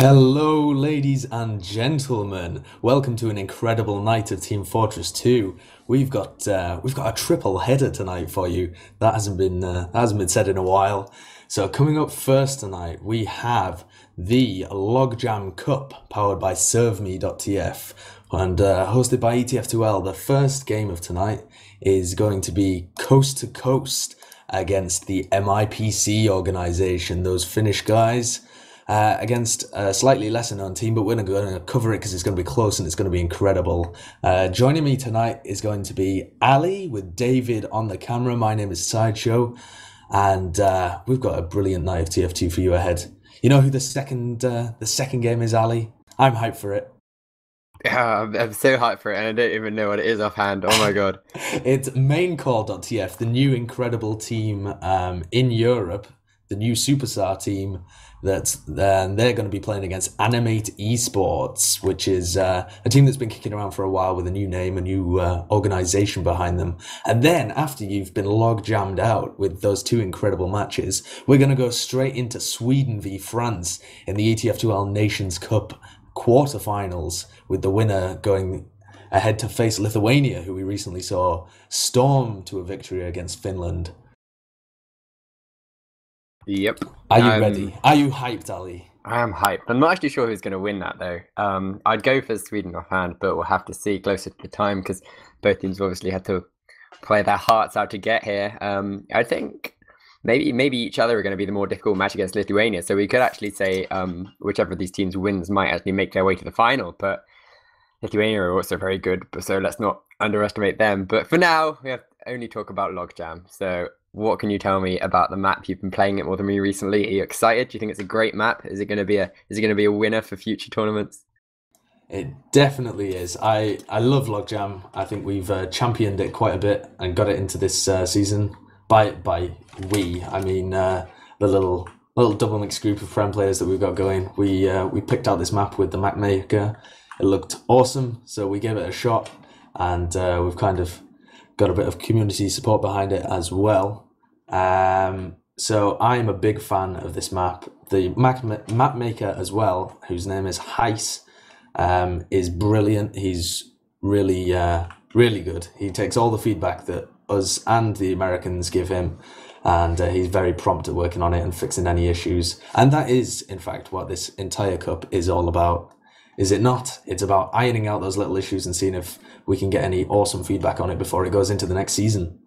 Hello ladies and gentlemen, welcome to an incredible night of Team Fortress 2. We've got a triple header tonight for you. That hasn't been said in a while. So coming up first tonight we have the Logjam Cup powered by serveme.tf and hosted by ETF2L. The first game of tonight is going to be Coast To Coast against the MIPC Organization, those Finnish guys. Against a slightly lesser known team, but we're going to cover it because it's going to be close and it's going to be incredible. Joining me tonight is going to be Ally with David on the camera. My name is Sideshow, and we've got a brilliant night of TF2 for you ahead. You know who the second game is, Ally? I'm hyped for it. Yeah, I'm so hyped for it, and I don't even know what it is offhand. Oh my god. It's maincall.tf, the new incredible team in Europe, the new superstar team. They're going to be playing against Animate Esports, which is a team that's been kicking around for a while with a new name, a new organization behind them. And then after you've been log jammed out with those two incredible matches, we're going to go straight into Sweden v France in the ETF2L Nations Cup quarterfinals, with the winner going ahead to face Lithuania, who we recently saw storm to a victory against Finland. Yep. Are you ready? Are you hyped, Ally? I am hyped. I'm not actually sure who's going to win that, though. I'd go for Sweden offhand, but we'll have to see closer to the time, because both teams obviously had to play their hearts out to get here. I think maybe each other are going to be the more difficult match against Lithuania, so we could actually say whichever of these teams wins might actually make their way to the final, but Lithuania are also very good, so let's not underestimate them. But for now, we have to only talk about Logjam, so... What can you tell me about the map? You've been playing it more than me recently. Are you excited? Do you think it's a great map? Is it going to be a winner for future tournaments? It definitely is. I love Logjam. I think we've championed it quite a bit and got it into this season. By we, I mean the little double mix group of friend players that we've got going. We picked out this map with the map maker. It looked awesome, so we gave it a shot, and we've kind of got a bit of community support behind it as well. So I'm a big fan of this map. The map maker as well, whose name is Heiss, is brilliant. He's really, really good. He takes all the feedback that us and the Americans give him, and he's very prompt at working on it and fixing any issues. And that is, in fact, what this entire cup is all about. Is it not? It's about ironing out those little issues and seeing if we can get any awesome feedback on it before it goes into the next season.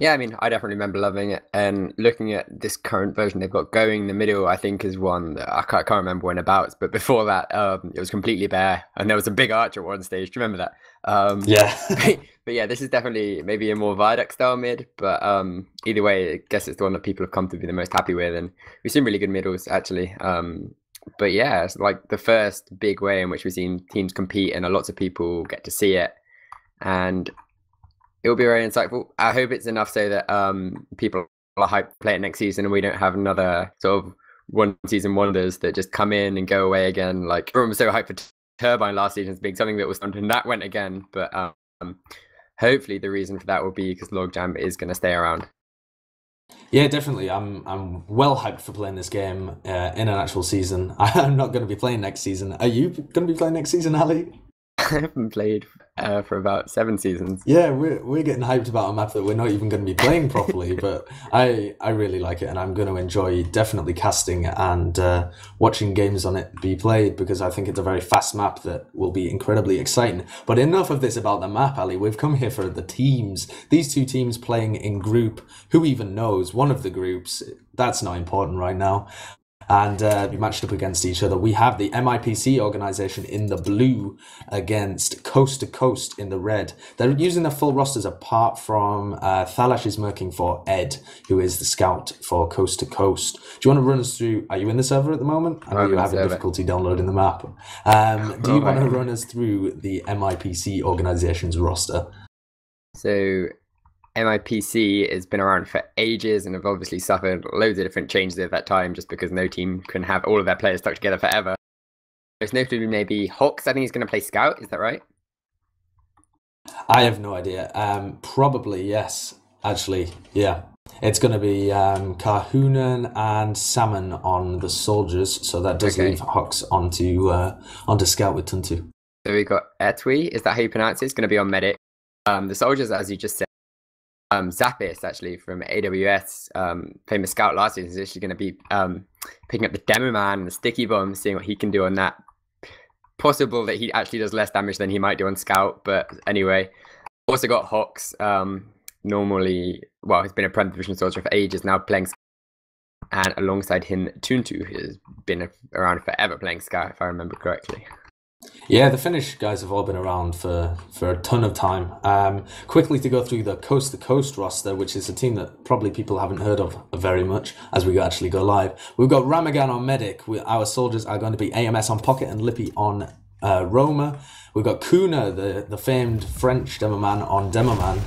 Yeah, I mean, I definitely remember loving it, and looking at this current version they've got going, the middle I think is one that I can't remember when about, but before that it was completely bare, and there was a big arch at one stage. Do you remember that? Yeah. But yeah, this is definitely maybe a more Viaduct style mid, but either way, I guess it's the one that people have come to be the most happy with, and we've seen really good middles actually. But yeah, it's like the first big way in which we've seen teams compete, and lots of people get to see it, and it will be very insightful. I hope it's enough so that people are hyped to play it next season, and we don't have another sort of one season wonders that just come in and go away again. Like, everyone was so hyped for Turbine last season as being something that was done, and that went again. But hopefully the reason for that will be because Logjam is going to stay around. Yeah, definitely. I'm well hyped for playing this game in an actual season. I'm not going to be playing next season. Are you going to be playing next season, Ally? I haven't played for about 7 seasons. Yeah, we're getting hyped about a map that we're not even going to be playing properly, but I really like it, and I'm going to enjoy definitely casting and watching games on it be played, because I think it's a very fast map that will be incredibly exciting. But enough of this about the map, Ally. We've come here for the teams. These two teams playing in group. Who even knows? One of the groups. That's not important right now. And be matched up against each other. We have the MIPC organization in the blue against Coast To Coast in the red. They're using their full rosters apart from Thalash is working for Ed, who is the scout for Coast To Coast. Do you want to run us through... Are you in the server at the moment? I know you're having difficulty downloading the map. Do you want to run us through the MIPC organization's roster? So... MIPC has been around for ages and have obviously suffered loads of different changes at that time, just because no team can have all of their players stuck together forever. Most notably, maybe Hawks, I think he's going to play Scout, is that right? I have no idea. Probably, yes. Actually, yeah. It's going to be Karhunen and Salmon on the soldiers, so that does leave Hawks onto scout with Tuntu. So we got Etwi, is that how you pronounce it? It's going to be on medic. The soldiers, as you just said, Zappis actually from AWS, famous scout last season, is actually going to be picking up the demo man and the sticky bomb, seeing what he can do on that. Possible that he actually does less damage than he might do on scout, but anyway. Also got Hawks. Normally, well, he's been a Prem Division soldier for ages now, playing scout, and alongside him, Tuntu, who's been around forever playing scout, if I remember correctly. Yeah, the Finnish guys have all been around for a ton of time. Quickly to go through the Coast to Coast roster, which is a team that probably people haven't heard of very much as we actually go live. We've got Ramagan on medic. Our soldiers are going to be AMS on pocket and Lippy on Roma. We've got Kuna, the famed French demoman on demoman,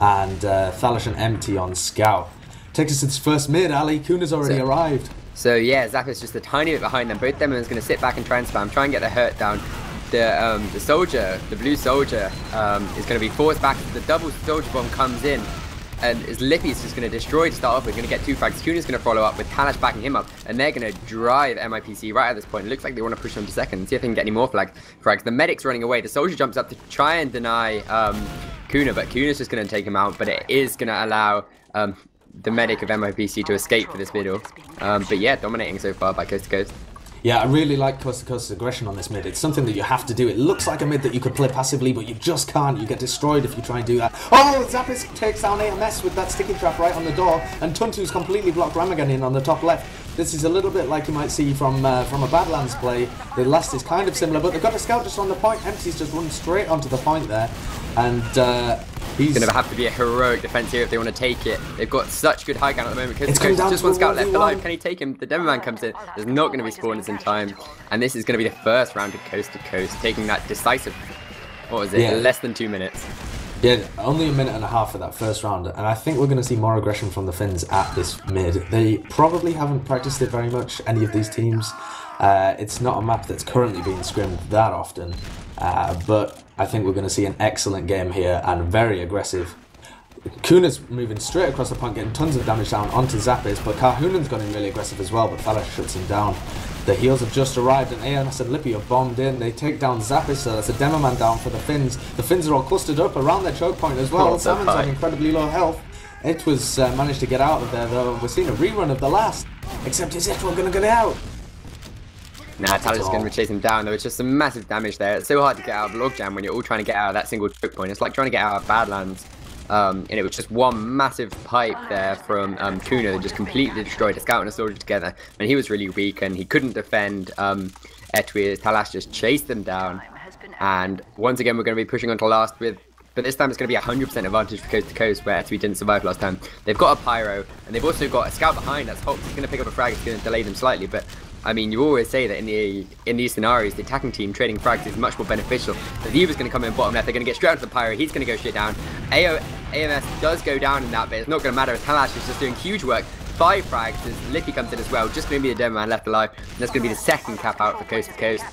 and Thalash and MT on scout. Takes us to this first mid, Ally. Kuna's already arrived. So yeah, Zappa's just a tiny bit behind them. Both demons going to sit back and try and spam, try and get the hurt down. The soldier, the blue soldier, is going to be forced back. The double soldier bomb comes in, and Lippy's just going to destroy to start off. We're going to get two frags. Kuna's going to follow up with Thalash backing him up, and they're going to drive MIPC right at this point. It looks like they want to push him to second and see if they can get any more frags. The medic's running away. The soldier jumps up to try and deny Kuna, but Kuna's just going to take him out, but it is going to allow the medic of MIPC to escape for this middle. But yeah, dominating so far by Coast to Coast. Yeah, I really like Coast to Coast's aggression on this mid. It's something that you have to do. It looks like a mid that you could play passively, but you just can't. You get destroyed if you try and do that. Oh, Zappis takes down AMS with that sticky trap right on the door, and Tuntu's completely blocked Ramagan in on the top left. This is a little bit like you might see from a Badlands play. The last is kind of similar, but they've got a scout just on the point. Empty's just run straight onto the point there, and he's going to have to be a heroic defense here if they want to take it. They've got such good high ground at the moment. It's down just one scout left alive. Can he take him? The Demoman comes in. There's not going to be spawners in time, and this is going to be the first round of Coast to Coast, taking that decisive, what was it, less than 2 minutes. Yeah, only a minute and a half for that first round, and I think we're going to see more aggression from the Finns at this mid. They probably haven't practiced it very much, any of these teams. It's not a map that's currently being scrimmed that often, but I think we're going to see an excellent game here and very aggressive. Kuna's moving straight across the point, getting tons of damage down onto Zappis, but Karhunen's gone in really aggressive as well, but Thalash shuts him down. The heels have just arrived, and AMS and Lippy are bombed in. They take down Zappis, so that's a Demoman down for the Finns. The Finns are all clustered up around their choke point as well. Salmon's on incredibly low health. It was managed to get out of there, though. We're seeing a rerun of the last, except is Etwa going to get out? Nah, Thalash is going to chase him down. There was just some massive damage there. It's so hard to get out of Logjam when you're all trying to get out of that single choke point. It's like trying to get out of Badlands. And it was just one massive pipe there from Kuna that just completely destroyed a scout and a soldier together. And he was really weak, and he couldn't defend Etwi. Thalash just chased them down. And once again, we're going to be pushing on to last with... But this time it's going to be 100% advantage for Coast to Coast, where Etwi didn't survive last time. They've got a Pyro, and they've also got a scout behind. That's Hawks. He's going to pick up a frag. It's going to delay them slightly, but... I mean, you always say that in these scenarios, the attacking team trading frags is much more beneficial. The Viva's going to come in bottom left, they're going to get straight onto the Pyro, he's going to go straight down. AMS does go down in that bit, it's not going to matter, as Thalash is just doing huge work. 5 frags, as Lippy comes in as well, just going to be the Demoman left alive, and that's going to be the second cap out for Coast to Coast.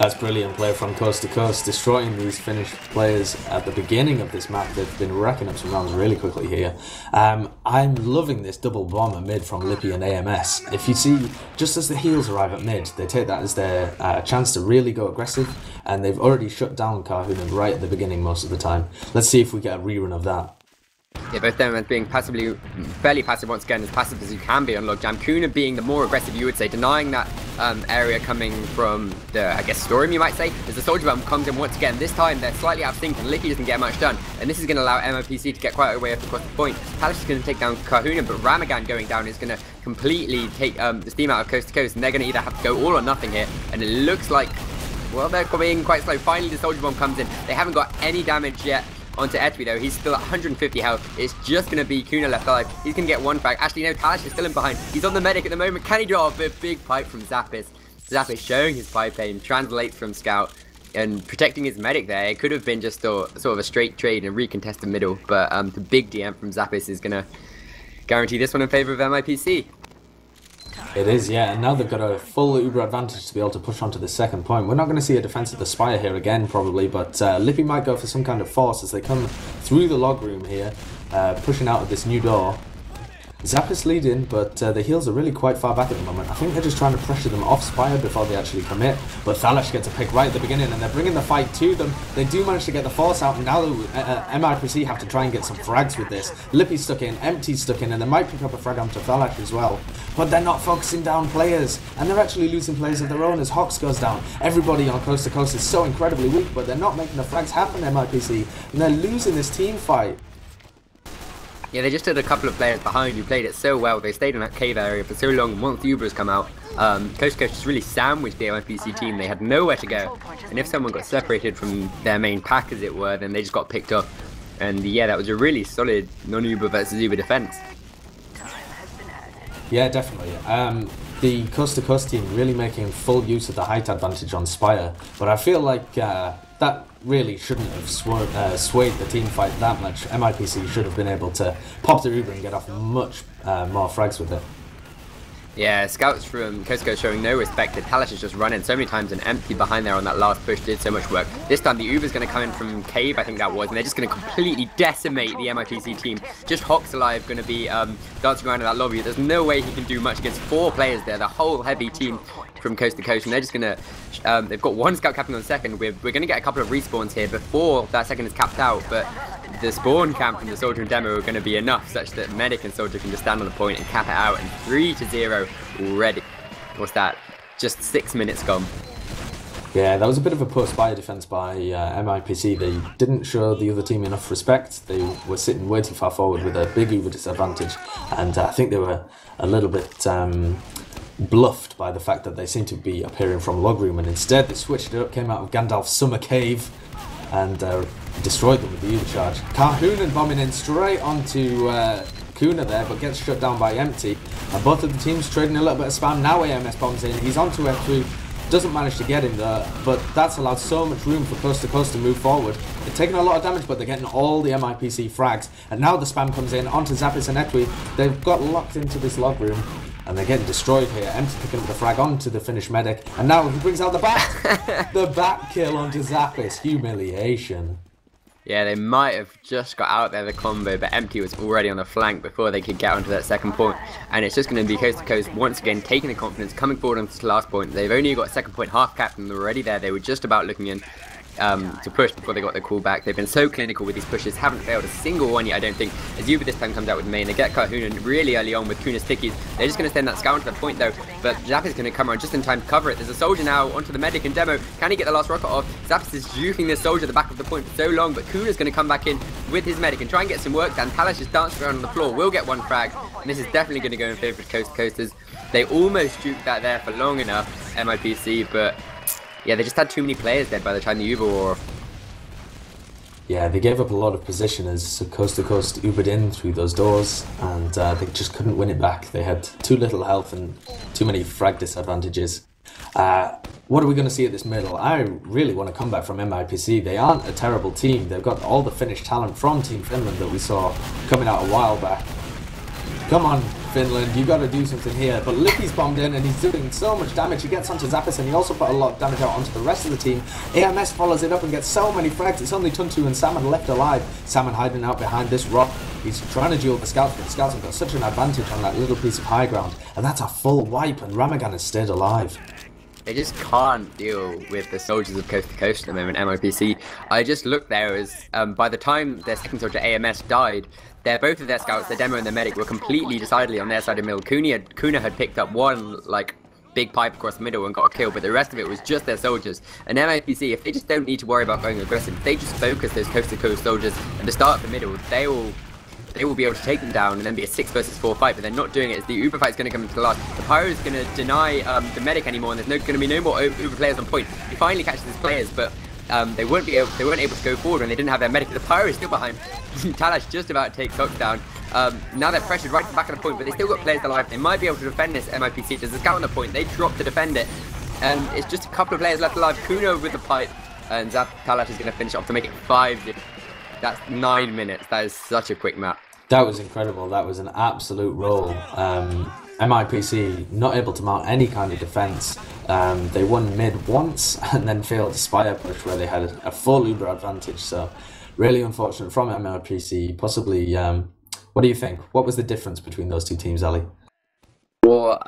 That's brilliant play from Coast to Coast, destroying these Finnish players at the beginning of this map. They've been racking up some rounds really quickly here. I'm loving this double bomber mid from Lippy and AMS. If you see, just as the heels arrive at mid, they take that as their chance to really go aggressive, and they've already shut down Karhunen right at the beginning most of the time. Let's see if we get a rerun of that. Yeah, both them being passively, fairly passive once again, as passive as you can be on Logjam. Kuna being the more aggressive, you would say, denying that area coming from the, I guess, storm, you might say, as the soldier bomb comes in once again. This time they're slightly out of sync, and Lippy doesn't get much done, and this is going to allow MIPC to get quite a way up across the point. Thalash is going to take down Karhunen, but Ramagan going down is going to completely take the steam out of Coast to Coast, and they're going to either have to go all or nothing here, and it looks like, well, they're coming in quite slow. Finally, the soldier bomb comes in. They haven't got any damage yet. Onto Etwi though, he's still at 150 health. It's just going to be Kuna left alive. He's going to get one frag. Actually, no, Thalash is still in behind. He's on the medic at the moment. Can he draw off a big pipe from Zappis? Zappis showing his pipe aim, translates from scout, and protecting his medic there. It could have been just sort of a straight trade and recontest the middle, but the big DM from Zappis is going to guarantee this one in favor of MIPC. It is, yeah, and now they've got a full uber advantage to be able to push onto the second point. We're not going to see a defense of the Spire here again, probably, but Lippy might go for some kind of force as they come through the log room here. pushing out of this new door. Zappis leading, but the heels are really quite far back at the moment. I think they're just trying to pressure them off Spire before they actually commit. But Thalash gets a pick right at the beginning, and they're bringing the fight to them. They do manage to get the force out, and now MIPC have to try and get some frags with this. Lippy's stuck in, Empty's stuck in, and they might pick up a frag onto Thalash as well. But they're not focusing down players, and they're actually losing players of their own as Hawks goes down. Everybody on Coast to Coast is so incredibly weak, but they're not making the frags happen, MIPC, and they're losing this team fight. Yeah, they just had a couple of players behind who played it so well. They stayed in that cave area for so long, and once the Uber has come out, Coast to Coast just really sandwiched the MIPC team. They had nowhere to go, and if someone got separated from their main pack, as it were, then they just got picked up. And yeah, that was a really solid non-Uber versus Uber defense. Yeah, definitely. The Coast to Coast team really making full use of the height advantage on Spire, but I feel like that really shouldn't have swayed the team fight that much. MIPC should have been able to pop the Uber and get off much more frags with it. Yeah, scouts from Coast to Coast showing no respect. Thalash is just running so many times, and Empty behind there on that last push did so much work. This time the Uber's going to come in from Cave, I think that was, and they're just going to completely decimate the MIPC team. Just Hawks Alive going to be dancing around in that lobby. There's no way he can do much against four players there, the whole heavy team from Coast to Coast, and they're just going to, they've got one scout capping on second. We're going to get a couple of respawns here before that second is capped out, but the spawn camp from the Soldier and Demo are going to be enough such that Medic and Soldier can just stand on the point and cap it out, and 3-0 already. What's that? Just 6 minutes gone. Yeah, that was a bit of a poor Spire defense by MIPC. They didn't show the other team enough respect. They were sitting way too far forward with a big Uber disadvantage, and I think they were a little bit bluffed by the fact that they seemed to be appearing from Log Room, and instead they switched it up, came out of Gandalf's Summer Cave, and destroyed them with the Uber charge. Karhunen bombing in straight onto Kuna there, but gets shut down by Empty. And both of the teams trading a little bit of spam. Now AMS bombs in. He's onto Etwi. Doesn't manage to get him there, but that's allowed so much room for Coast to Coast to move forward. They're taking a lot of damage, but they're getting all the MIPC frags. And now the spam comes in onto Zappis and Etwi. They've got locked into this Log Room, and they're getting destroyed here. Empty picking up the frag onto the Finnish Medic, and now he brings out the bat! The bat kill onto Zappis. Humiliation. Yeah, they might have just got out there, the combo, but Empty was already on the flank before they could get onto that second point. And it's just going to be Coast to Coast once again taking the confidence, coming forward onto this last point. They've only got second point half capped, and already there. They were just about looking in to push before they got the call back. They've been so clinical with these pushes, haven't failed a single one yet, I don't think. As Uber this time comes out with main, they get Karhunen really early on with Kuna's stickies. They're just going to send that scout onto the point though, but Zappis is going to come around just in time to cover it. There's a soldier now onto the Medic and Demo. Can he get the last rocket off? Zappis is juking this soldier at the back of the point for so long, but Kuna's going to come back in with his Medic and try and get some work done. Thalash just danced around on the floor, will get one frag, and this is definitely going to go in favour of Coast to Coasters. They almost juked that there for long enough, MIPC, but yeah, they just had too many players dead by the time the Uber wore off. Yeah, they gave up a lot of position as Coast to Coast Ubered in through those doors, and they just couldn't win it back. They had too little health and too many frag disadvantages. What are we going to see at this middle? I really want to come back from MIPC. They aren't a terrible team. They've got all the Finnish talent from Team Finland that we saw coming out a while back. Come on, Finland, you got to do something here. But Lippy's bombed in, and he's doing so much damage. He gets onto Zappis, and he also put a lot of damage out onto the rest of the team. AMS follows it up and gets so many frags. It's only Tuntu and Salmon left alive. Salmon hiding out behind this rock. He's trying to duel the scouts, but the scouts have got such an advantage on that little piece of high ground. And that's a full wipe, and Ramagan has stayed alive. They just can't deal with the soldiers of Coast to Coast at the moment, MIPC. I just looked there as by the time their second soldier AMS died, both of their scouts, the Demo and the Medic, were completely decidedly on their side of middle. Kuna had picked up one like big pipe across the middle and got a kill, but the rest of it was just their soldiers. And MIPC, if they just don't need to worry about going aggressive, if they just focus those Coast to Coast soldiers and just start at the middle, they will be able to take them down and then be a 6 versus 4 fight, but they're not doing it. As the Uber fight's going to come into the last. The Pyro's going to deny the Medic anymore, and there's going to be no more Uber players on point. He finally catches his players, but they weren't able to go forward when they didn't have their Medic. The Pyro is still behind. Thalash just about takes Hawks down. Now they're pressured right to the back of the point, but they still got players alive. They might be able to defend this MIPC. There's a scout on the point. They drop to defend it, and it's just a couple of players left alive. Kuno with the pipe, and Thalash is going to finish off to make it 5-0. That's 9 minutes. That is such a quick map. That was incredible. That was an absolute roll. MIPC not able to mount any kind of defense. They won mid once and then failed to Spire push where they had a full Uber advantage. So really unfortunate from MIPC, possibly. What do you think? What was the difference between those two teams, Ali? Well,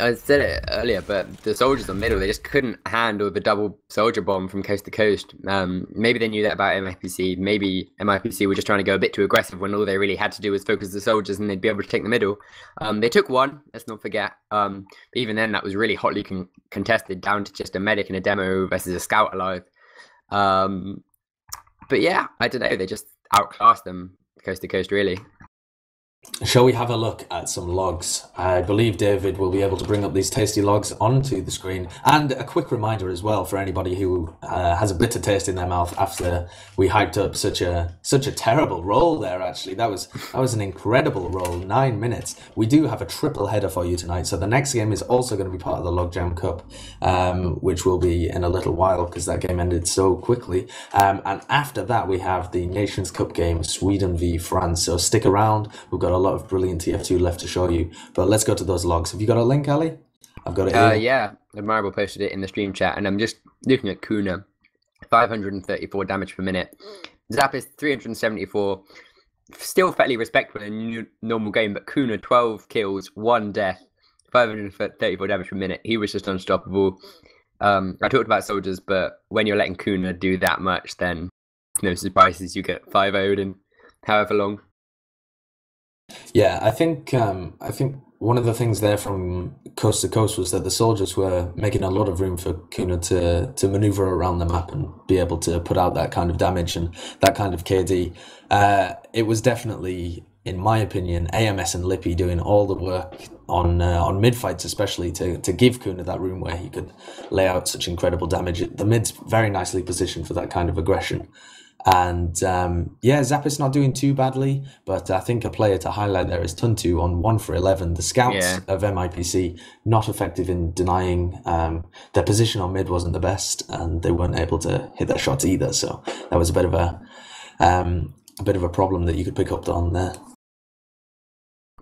I said it earlier, but the soldiers in the middle, they just couldn't handle the double soldier bomb from Coast to Coast. Maybe they knew that about MIPC. Maybe MIPC were just trying to go a bit too aggressive when all they really had to do was focus the soldiers and they'd be able to take the middle. They took one, let's not forget. Even then, that was really hotly contested, down to just a medic and a demo versus a scout alive. But yeah, I don't know. They just outclassed them Coast to Coast, really. Shall we have a look at some logs? I believe David will be able to bring up these tasty logs onto the screen. And a quick reminder as well for anybody who has a bitter taste in their mouth after we hyped up such a terrible roll there. Actually, that was an incredible roll. 9 minutes. We do have a triple header for you tonight. So the next game is also going to be part of the Logjam Cup, which will be in a little while because that game ended so quickly. And after that, we have the Nations Cup game, Sweden v France. So stick around. We've got a lot of brilliant TF2 left to show you, but let's go to those logs. Have you got a link, Ali? I've got it here. Yeah, Admirable posted it in the stream chat, and I'm just looking at Kuna, 534 damage per minute. Zappis, 374. Still fairly respectable in a normal game, but Kuna, 12 kills, 1 death, 534 damage per minute. He was just unstoppable. I talked about soldiers, but when you're letting Kuna do that much, then no surprises, you get 5-0'd in however long. Yeah, I think one of the things there from Coast to Coast was that the soldiers were making a lot of room for Kuna to maneuver around the map and be able to put out that kind of damage and that kind of KD. It was definitely, in my opinion, AMS and Lippy doing all the work on mid fights, especially to give Kuna that room where he could lay out such incredible damage. The mid's very nicely positioned for that kind of aggression. And yeah, Zappis not doing too badly, but I think a player to highlight there is Tuntu on 1 for 11. The scouts of MIPC not effective in denying. Their position on mid wasn't the best, and they weren't able to hit their shots either. So that was a bit of a problem that you could pick up on there.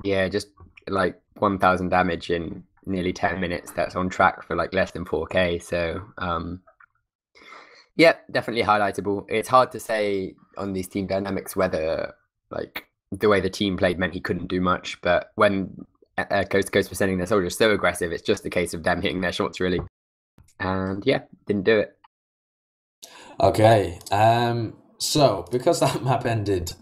Yeah, just like 1,000 damage in nearly 10 minutes. That's on track for like less than 4K. So. Yeah, definitely highlightable. It's hard to say on these team dynamics whether like the way the team played meant he couldn't do much, but when Coast to Coast were sending their soldiers so aggressive, it's just a case of them hitting their shots really. And yeah, didn't do it. Okay, so because that map ended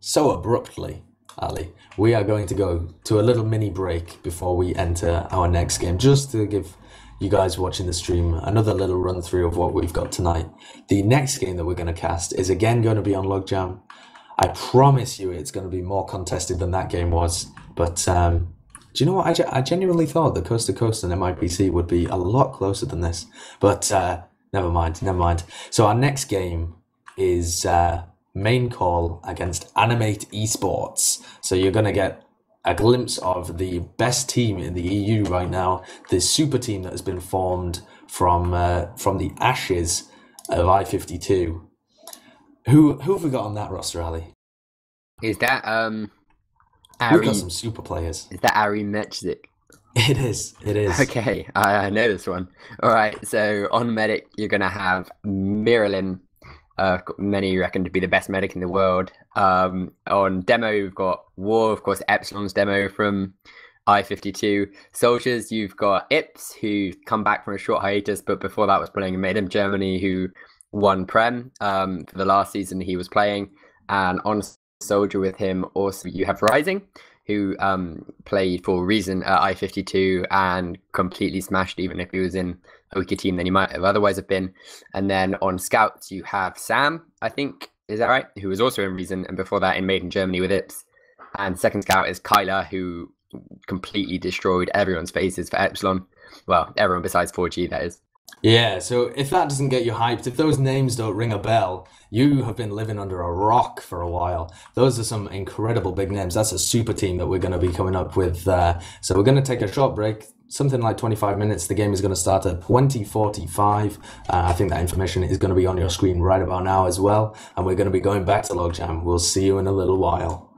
so abruptly, Ali, we are going to go to a little mini break before we enter our next game, just to give you guys watching the stream another little run through of what we've got tonight. The next game that we're going to cast is again going to be on Logjam. I promise you it's going to be more contested than that game was, but do you know what, I genuinely thought that Coast to Coast and MIPC would be a lot closer than this, but never mind. So our next game is Main Call against Animate Esports. So you're going to get a glimpse of the best team in the EU right now, the super team that has been formed from the ashes of I-52. Who have we got on that roster, Ali? Is that Ari... We've got some super players. Is that Ari Metzig? It is. It is. Okay, I know this one. All right. So on medic, you're gonna have Mirilyn. Many reckon to be the best medic in the world. On demo, we've got War, of course, Epsilon's demo from I-52. Soldiers, you've got Ips, who come back from a short hiatus, but before that was playing in Made in Germany, who won Prem for the last season he was playing. And on soldier with him, also you have Rising, who played for Reason at I-52 and completely smashed, even if he was in a weaker team than he might have otherwise have been. And then on scouts, you have Sam, I think, is that right? Who was also in Reason and before that in Made in Germany with Ips. And second scout is Kyla, who completely destroyed everyone's faces for Epsilon. Well, everyone besides 4G, that is. Yeah, so if that doesn't get you hyped, if those names don't ring a bell, you have been living under a rock for a while. Those are some incredible big names. That's a super team that we're going to be coming up with. So we're going to take a short break, something like 25 minutes. The game is going to start at 20:45. I think that information is going to be on your screen right about now as well. And we're going to be going back to Logjam. We'll see you in a little while.